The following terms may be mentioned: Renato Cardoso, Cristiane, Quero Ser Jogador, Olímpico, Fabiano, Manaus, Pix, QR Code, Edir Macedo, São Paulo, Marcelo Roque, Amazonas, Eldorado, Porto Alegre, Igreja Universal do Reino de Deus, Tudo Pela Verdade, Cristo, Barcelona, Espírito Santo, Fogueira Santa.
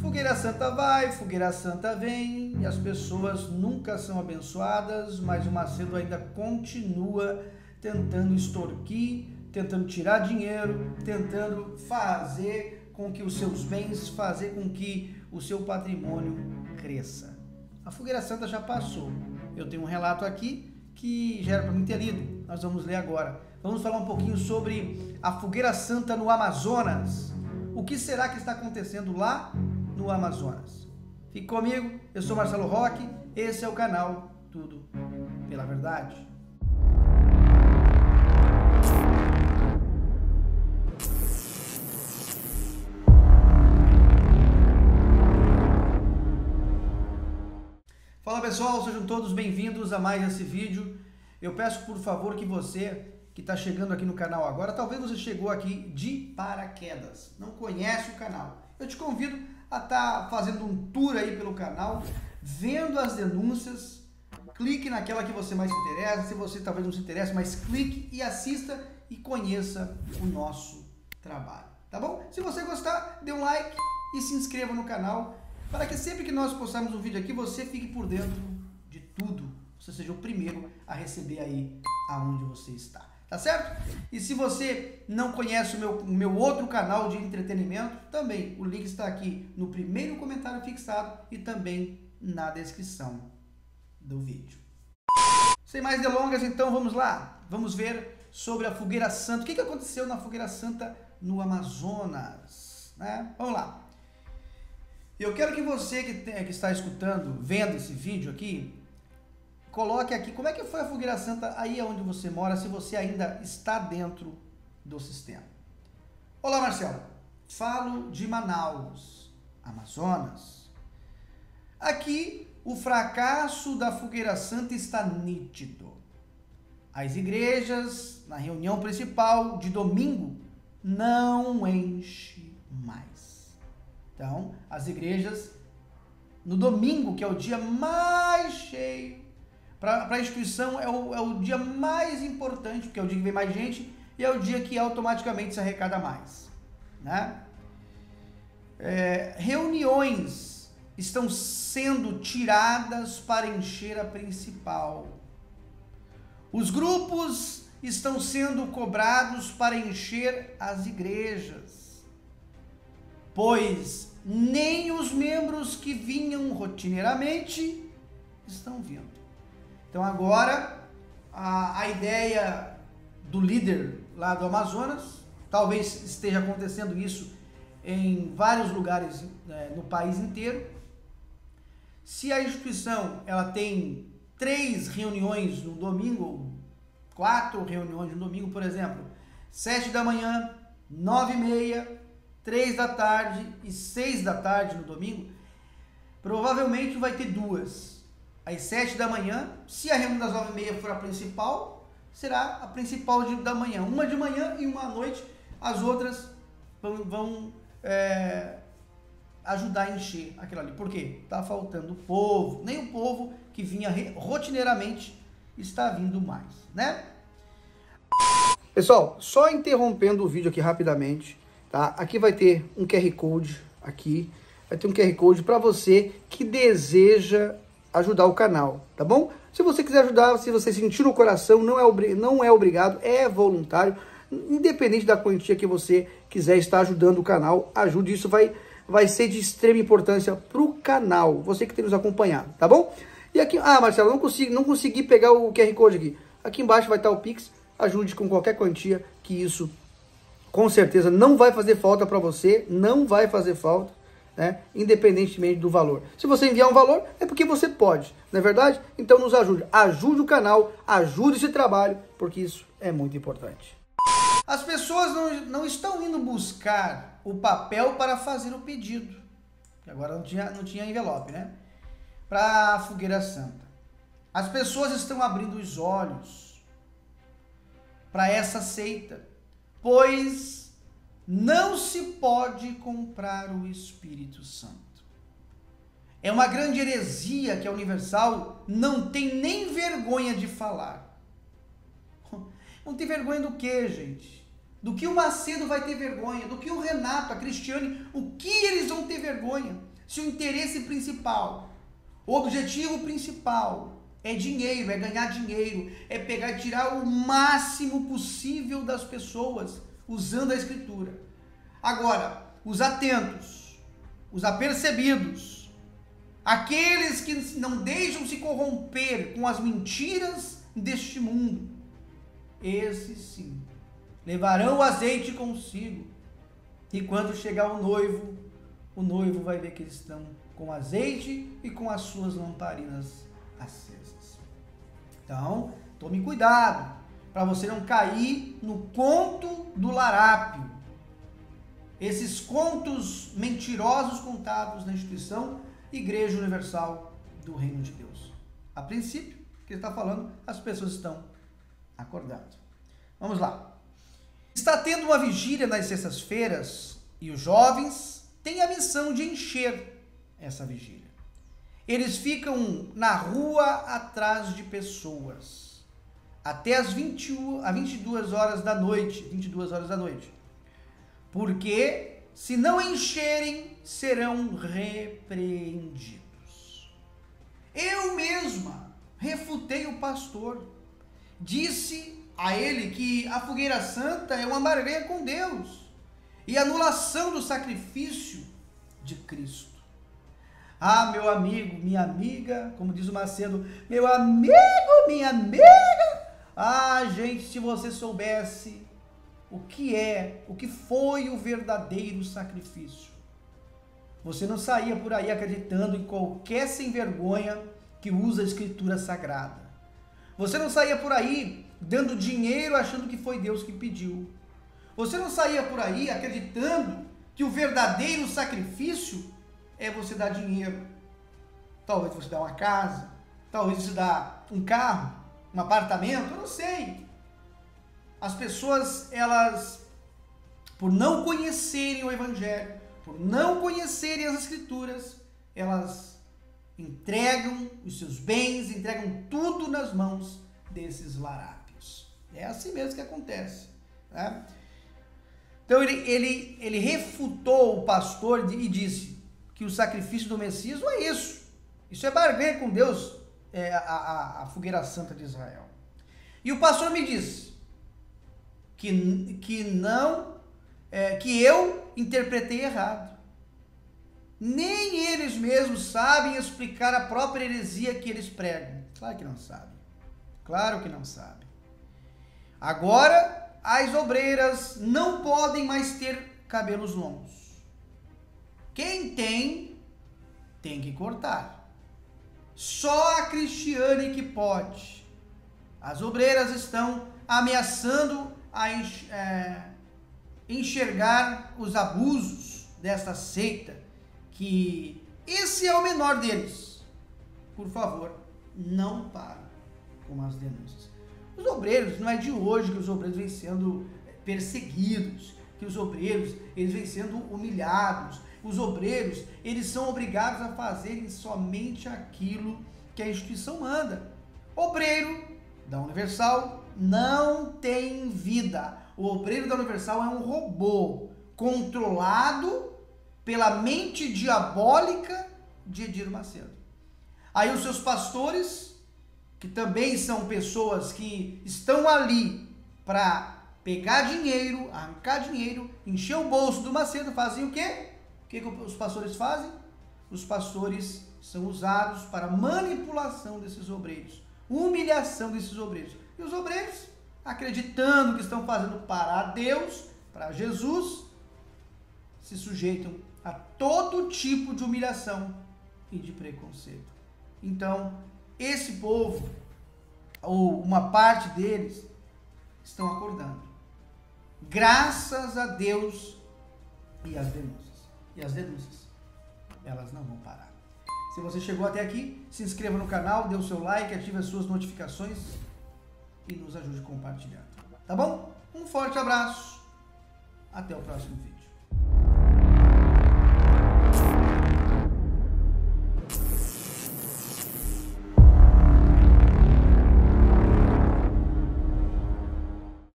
Fogueira Santa vai, Fogueira Santa vem, e as pessoas nunca são abençoadas, mas o Macedo ainda continua tentando extorquir, tentando tirar dinheiro, tentando fazer com que os seus bens, fazer com que o seu patrimônio cresça. A Fogueira Santa já passou. Eu tenho um relato aqui que já era para mim ter lido. Nós vamos ler agora. Vamos falar um pouquinho sobre a Fogueira Santa no Amazonas. O que será que está acontecendo lá no Amazonas? Fique comigo, eu sou Marcelo Roque, esse é o canal Tudo Pela Verdade. Fala pessoal, sejam todos bem-vindos a mais esse vídeo. Eu peço por favor que você que está chegando aqui no canal agora, talvez você chegou aqui de paraquedas, não conhece o canal. Eu te convido a estar fazendo um tour aí pelo canal, vendo as denúncias, clique naquela que você mais se interessa, se você talvez não se interessa, mas clique e assista e conheça o nosso trabalho, tá bom? Se você gostar, dê um like e se inscreva no canal, para que sempre que nós postarmos um vídeo aqui, você fique por dentro de tudo. Você seja o primeiro a receber aí aonde você está. Tá certo? E se você não conhece o meu outro canal de entretenimento, também o link está aqui no primeiro comentário fixado e também na descrição do vídeo. Sem mais delongas, então vamos lá. Vamos ver sobre a Fogueira Santa. O que aconteceu na Fogueira Santa no Amazonas? Né? Vamos lá. Eu quero que você que está escutando, vendo esse vídeo aqui, coloque aqui como é que foi a Fogueira Santa aí onde você mora, se você ainda está dentro do sistema. Olá, Marcelo. Falo de Manaus, Amazonas. Aqui, o fracasso da Fogueira Santa está nítido. As igrejas, na reunião principal de domingo, não enchem mais. Então, as igrejas, no domingo, que é o dia mais cheio, para a instituição é o dia mais importante, porque é o dia que vem mais gente, e é o dia que automaticamente se arrecada mais. Né? Reuniões estão sendo tiradas para encher a principal. Os grupos estão sendo cobrados para encher as igrejas. Pois nem os membros que vinham rotineiramente estão vindo. Então agora a ideia do líder lá do Amazonas, talvez esteja acontecendo isso em vários lugares no país inteiro. Se a instituição ela tem 3 reuniões no domingo, 4 reuniões no domingo, por exemplo, 7 da manhã, 9h30, 3 da tarde e 6 da tarde no domingo, provavelmente vai ter 2. Às 7 da manhã, se a reunião das 9h30 for a principal, será a principal da manhã. Uma de manhã e uma à noite, as outras vão ajudar a encher aquilo ali. Por quê? Está faltando o povo. Nem o povo que vinha rotineiramente está vindo mais, né? Pessoal, só interrompendo o vídeo aqui rapidamente. Tá? Aqui vai ter um QR Code, aqui vai ter um QR Code para você que deseja ajudar o canal, tá bom? Se você quiser ajudar, se você sentir no coração, não é obrigado, é voluntário, independente da quantia que você quiser estar ajudando o canal, ajude, isso vai ser de extrema importância para o canal, você que tem nos acompanhado, tá bom? E aqui, Marcelo, não consegui pegar o QR Code aqui, aqui embaixo vai estar o Pix, ajude com qualquer quantia que isso com certeza não vai fazer falta para você, não vai fazer falta, né? Independentemente do valor. Se você enviar um valor, é porque você pode, não é verdade? Então nos ajude, ajude o canal, ajude esse trabalho, porque isso é muito importante. As pessoas não estão indo buscar o papel para fazer o pedido, agora não tinha envelope, né? Para a Fogueira Santa. As pessoas estão abrindo os olhos para essa seita. Pois não se pode comprar o Espírito Santo. É uma grande heresia que a Universal não tem nem vergonha de falar. Não tem vergonha do quê, gente? do que o Macedo vai ter vergonha, do que o Renato, a Cristiane, o que eles vão ter vergonha, se o interesse principal, o objetivo principal é dinheiro, é ganhar dinheiro, é pegar e tirar o máximo possível das pessoas, usando a Escritura. Agora, os atentos, os apercebidos, aqueles que não deixam se corromper com as mentiras deste mundo, esses sim, levarão o azeite consigo. E quando chegar o noivo vai ver que eles estão com azeite e com as suas lamparinas acesas. Então, tome cuidado para você não cair no conto do larápio. Esses contos mentirosos contados na instituição Igreja Universal do Reino de Deus. A princípio, que ele está falando, as pessoas estão acordadas. Vamos lá. Está tendo uma vigília nas sextas-feiras e os jovens têm a missão de encher essa vigília. Eles ficam na rua atrás de pessoas, até às 22 horas da noite, 22 horas da noite, porque se não encherem, serão repreendidos. Eu mesma refutei o pastor, disse a ele que a Fogueira Santa é uma barganha com Deus e anulação do sacrifício de Cristo. Ah, meu amigo, minha amiga, como diz o Macedo, meu amigo, minha amiga. Ah, gente, se você soubesse o que é, o que foi o verdadeiro sacrifício, você não saía por aí acreditando em qualquer sem vergonha que usa a Escritura Sagrada. Você não saía por aí dando dinheiro achando que foi Deus que pediu. Você não saía por aí acreditando que o verdadeiro sacrifício é você dar dinheiro, talvez você dá uma casa, talvez você dá um carro, um apartamento, eu não sei. As pessoas, elas, por não conhecerem o Evangelho, por não conhecerem as Escrituras, elas entregam os seus bens, entregam tudo nas mãos desses larápios. É assim mesmo que acontece, né? Então ele refutou o pastor e disse que o sacrifício do Messias não é isso. Isso é barganha com Deus, é a Fogueira Santa de Israel. E o pastor me disse que eu interpretei errado. Nem eles mesmos sabem explicar a própria heresia que eles pregam. Claro que não sabem. Claro que não sabem. Agora, as obreiras não podem mais ter cabelos longos. Quem tem, tem que cortar. Só a Cristiane que pode. As obreiras estão ameaçando a enxergar os abusos desta seita, que esse é o menor deles. Por favor, não parem com as denúncias. Os obreiros, não é de hoje que os obreiros vêm sendo perseguidos, que os obreiros, eles vêm sendo humilhados. Os obreiros, eles são obrigados a fazerem somente aquilo que a instituição manda. Obreiro da Universal não tem vida. O obreiro da Universal é um robô controlado pela mente diabólica de Edir Macedo. Aí os seus pastores, que também são pessoas que estão ali para pegar dinheiro, arrancar dinheiro, encher o bolso do Macedo, fazem o quê? O que os pastores fazem? Os pastores são usados para manipulação desses obreiros, humilhação desses obreiros. E os obreiros, acreditando que estão fazendo para Deus, para Jesus, se sujeitam a todo tipo de humilhação e de preconceito. Então, esse povo, ou uma parte deles, estão acordando. Graças a Deus e às denúncias. E as denúncias, elas não vão parar. Se você chegou até aqui, se inscreva no canal, dê o seu like, ative as suas notificações e nos ajude compartilhando. Tá bom? Um forte abraço. Até o próximo vídeo.